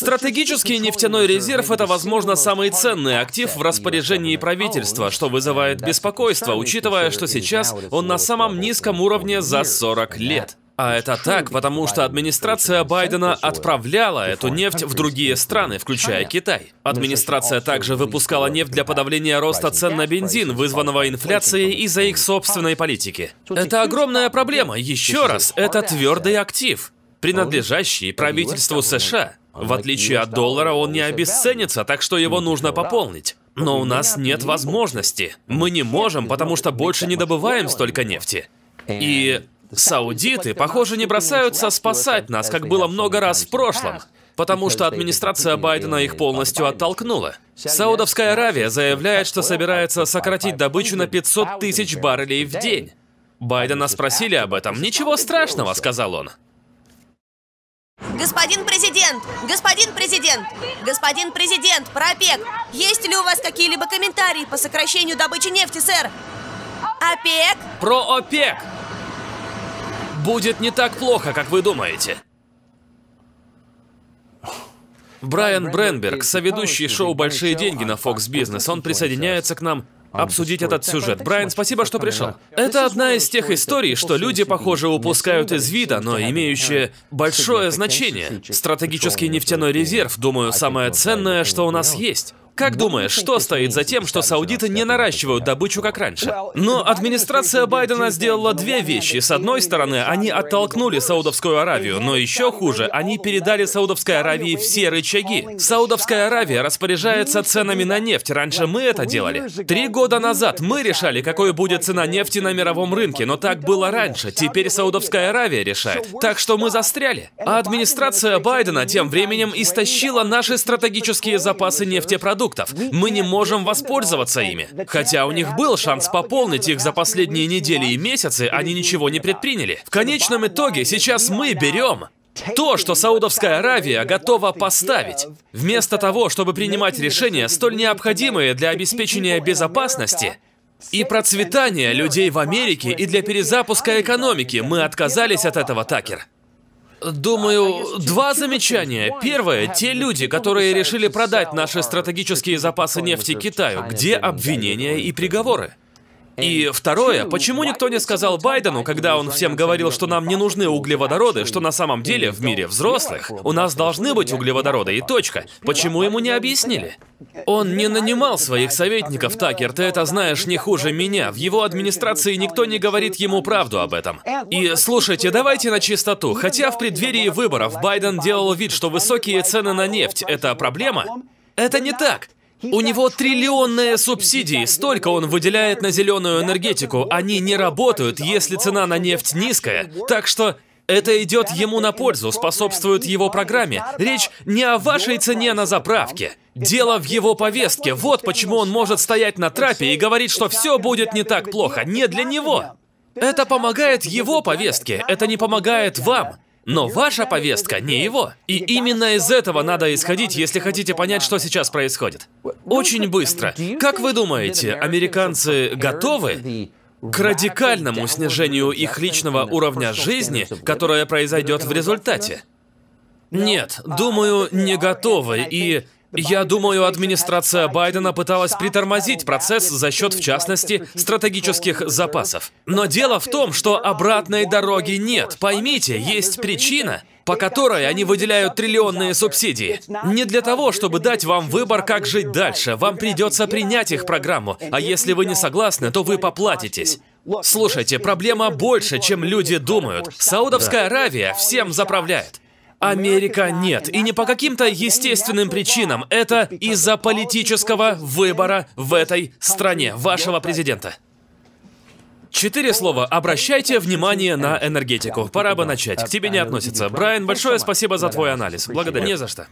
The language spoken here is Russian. Стратегический нефтяной резерв – это, возможно, самый ценный актив в распоряжении правительства, что вызывает беспокойство, учитывая, что сейчас он на самом низком уровне за 40 лет. А это так, потому что администрация Байдена отправляла эту нефть в другие страны, включая Китай. Администрация также выпускала нефть для подавления роста цен на бензин, вызванного инфляцией из-за их собственной политики. Это огромная проблема. Еще раз, это твердый актив, принадлежащий правительству США. В отличие от доллара, он не обесценится, так что его нужно пополнить. Но у нас нет возможности. Мы не можем, потому что больше не добываем столько нефти. И... саудиты, похоже, не бросаются спасать нас, как было много раз в прошлом, потому что администрация Байдена их полностью оттолкнула. Саудовская Аравия заявляет, что собирается сократить добычу на 500 тысяч баррелей в день. Байдена спросили об этом. «Ничего страшного», — сказал он. Господин президент! Господин президент! Господин президент! Про ОПЕК! Есть ли у вас какие-либо комментарии по сокращению добычи нефти, сэр? ОПЕК? Про ОПЕК! Будет не так плохо, как вы думаете. Брайан Бренберг, соведущий шоу «Большие деньги» на Fox Business, он присоединяется к нам обсудить этот сюжет. Брайан, спасибо, что пришел. Это одна из тех историй, что люди, похоже, упускают из вида, но имеющие большое значение. Стратегический нефтяной резерв, думаю, самое ценное, что у нас есть. Как думаешь, что стоит за тем, что саудиты не наращивают добычу, как раньше? Но администрация Байдена сделала две вещи. С одной стороны, они оттолкнули Саудовскую Аравию, но еще хуже, они передали Саудовской Аравии все рычаги. Саудовская Аравия распоряжается ценами на нефть. Раньше мы это делали. 3 года назад мы решали, какой будет цена нефти на мировом рынке, но так было раньше. Теперь Саудовская Аравия решает. Так что мы застряли. А администрация Байдена тем временем истощила наши стратегические запасы нефтепродуктов. Мы не можем воспользоваться ими. Хотя у них был шанс пополнить их за последние недели и месяцы, они ничего не предприняли. В конечном итоге сейчас мы берем то, что Саудовская Аравия готова поставить, вместо того, чтобы принимать решения, столь необходимые для обеспечения безопасности и процветания людей в Америке и для перезапуска экономики. Мы отказались от этого, Такер. Думаю, два замечания. Первое, те люди, которые решили продать наши стратегические запасы нефти Китаю, где обвинения и приговоры. И второе, почему никто не сказал Байдену, когда он всем говорил, что нам не нужны углеводороды, что на самом деле в мире взрослых у нас должны быть углеводороды и точка. Почему ему не объяснили? Он не нанимал своих советников, Такер, ты это знаешь не хуже меня. В его администрации никто не говорит ему правду об этом. И слушайте, давайте на чистоту. Хотя в преддверии выборов Байден делал вид, что высокие цены на нефть – это проблема, это не так. У него триллионные субсидии, столько он выделяет на зеленую энергетику. Они не работают, если цена на нефть низкая. Так что это идет ему на пользу, способствует его программе. Речь не о вашей цене на заправке. Дело в его повестке. Вот почему он может стоять на трапе и говорить, что все будет не так плохо. Не для него. Это помогает его повестке, это не помогает вам. Но ваша повестка не его. И именно из этого надо исходить, если хотите понять, что сейчас происходит. Очень быстро. Как вы думаете, американцы готовы к радикальному снижению их личного уровня жизни, которое произойдет в результате? Нет, думаю, не готовы. И я думаю, администрация Байдена пыталась притормозить процесс за счет, в частности, стратегических запасов. Но дело в том, что обратной дороги нет. Поймите, есть причина, по которой они выделяют триллионные субсидии. Не для того, чтобы дать вам выбор, как жить дальше. Вам придется принять их программу. А если вы не согласны, то вы поплатитесь. Слушайте, проблема больше, чем люди думают. Саудовская Аравия всем заправляет. Америка нет. И не по каким-то естественным причинам. Это из-за политического выбора в этой стране, вашего президента. 4 слова. Обращайте внимание на энергетику. Пора бы начать. К тебе не относится. Брайан, большое спасибо за твой анализ. Благодарю. Не за что.